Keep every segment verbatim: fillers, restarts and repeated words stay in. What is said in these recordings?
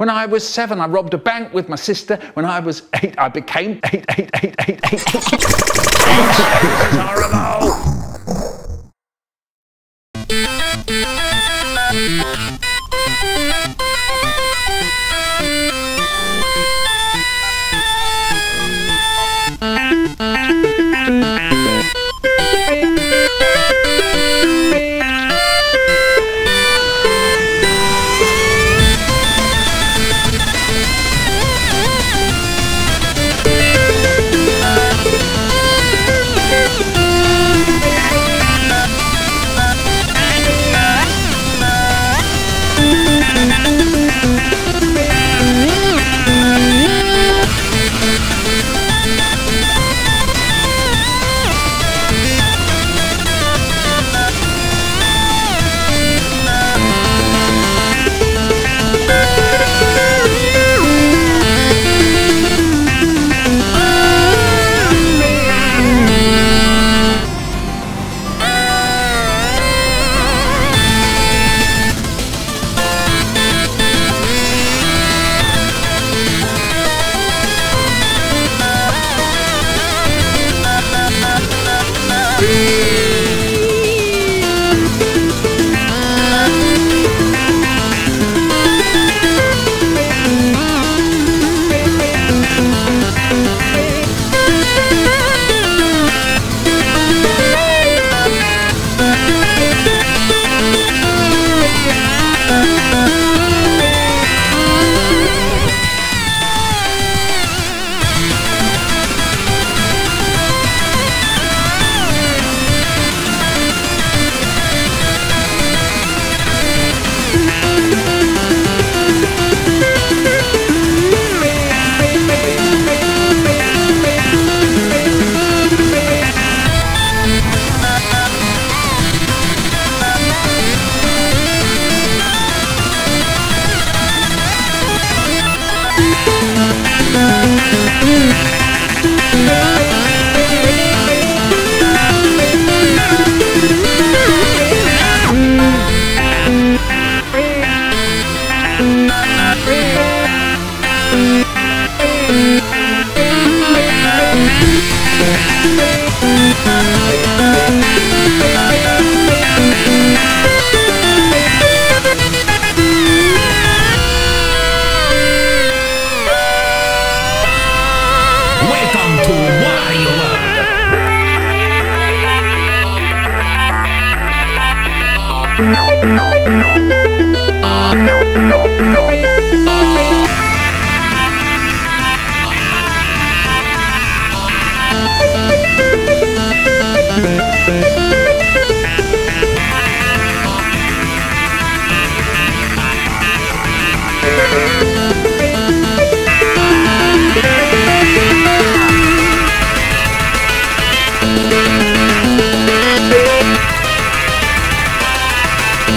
When I was seven, I robbed a bank with my sister. When I was eight, I became eight, eight, eight, eight, eight, eight, eight,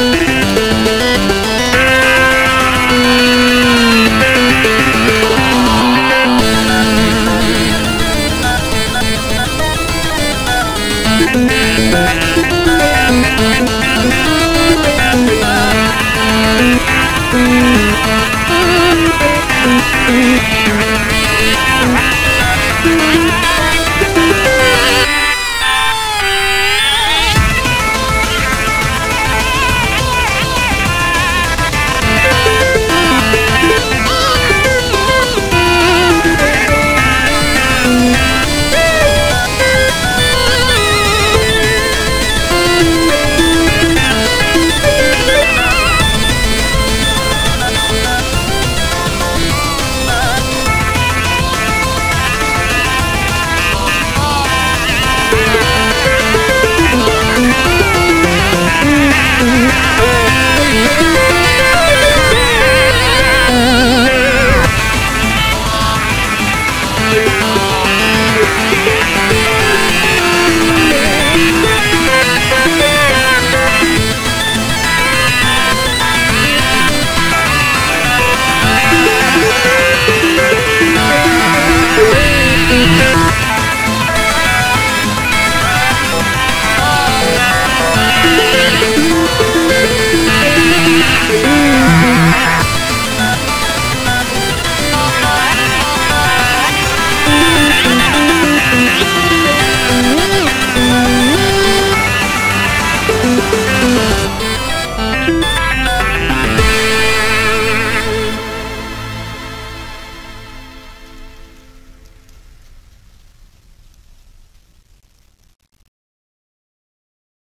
right back.